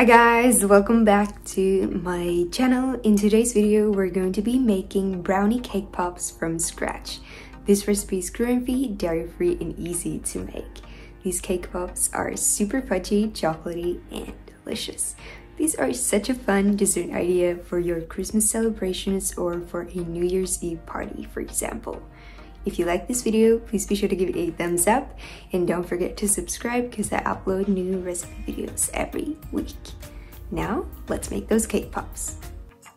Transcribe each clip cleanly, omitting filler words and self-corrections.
Hi guys, welcome back to my channel. In today's video, we're going to be making brownie cake pops from scratch. This recipe is gluten-free, dairy-free, and easy to make. These cake pops are super fudgy, chocolatey, and delicious. These are such a fun dessert idea for your Christmas celebrations or for a New Year's Eve party, for example. If you like this video, please be sure to give it a thumbs up and don't forget to subscribe because I upload new recipe videos every week. Now, let's make those cake pops.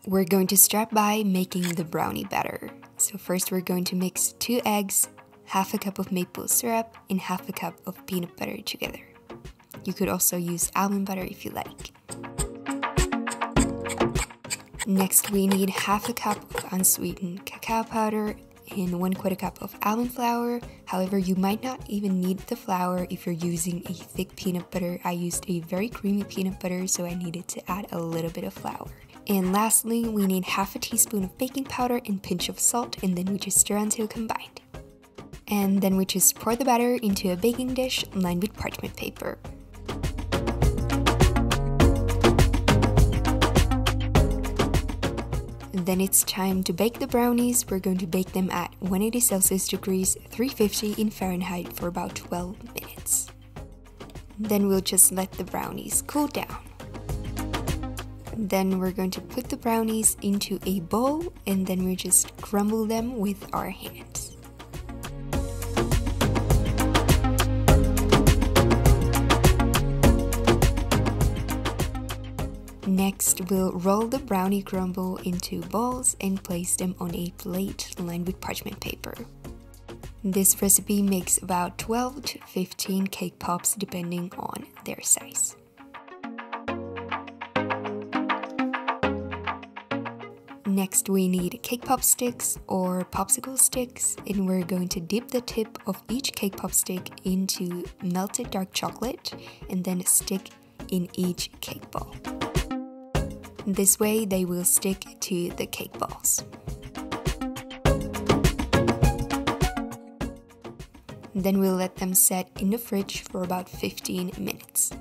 We're going to start by making the brownie batter. So first we're going to mix 2 eggs, half a cup of maple syrup, and half a cup of peanut butter together. You could also use almond butter if you like. Next we need half a cup of unsweetened cacao powder and 1/4 cup of almond flour. However, you might not even need the flour if you're using a thick peanut butter. I used a very creamy peanut butter, so I needed to add a little bit of flour. And lastly, we need half a teaspoon of baking powder and a pinch of salt, and then we just stir until combined. And then we just pour the batter into a baking dish lined with parchment paper. Then it's time to bake the brownies. We're going to bake them at 180 Celsius degrees, 350 in Fahrenheit for about 12 minutes. Then we'll just let the brownies cool down. Then we're going to put the brownies into a bowl and then we just crumble them with our hands. Next, we'll roll the brownie crumble into balls and place them on a plate lined with parchment paper. This recipe makes about 12 to 15 cake pops depending on their size. Next, we need cake pop sticks or popsicle sticks, and we're going to dip the tip of each cake pop stick into melted dark chocolate and then stick in each cake ball. This way they will stick to the cake balls. Then we'll let them set in the fridge for about 15 minutes.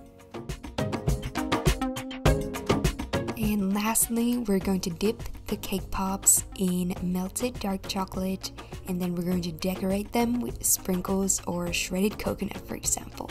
And lastly, we're going to dip the cake pops in melted dark chocolate and then we're going to decorate them with sprinkles or shredded coconut, for example.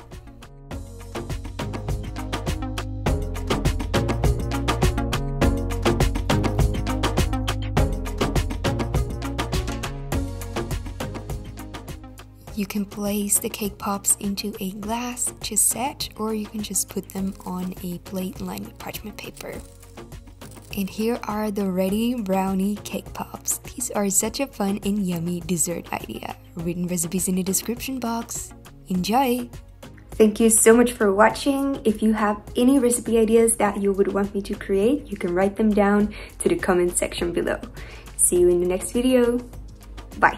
You can place the cake pops into a glass chessette, or you can just put them on a plate lined with parchment paper. And here are the ready brownie cake pops. These are such a fun and yummy dessert idea. Written recipes in the description box. Enjoy! Thank you so much for watching. If you have any recipe ideas that you would want me to create, you can write them down to the comment section below. See you in the next video. Bye!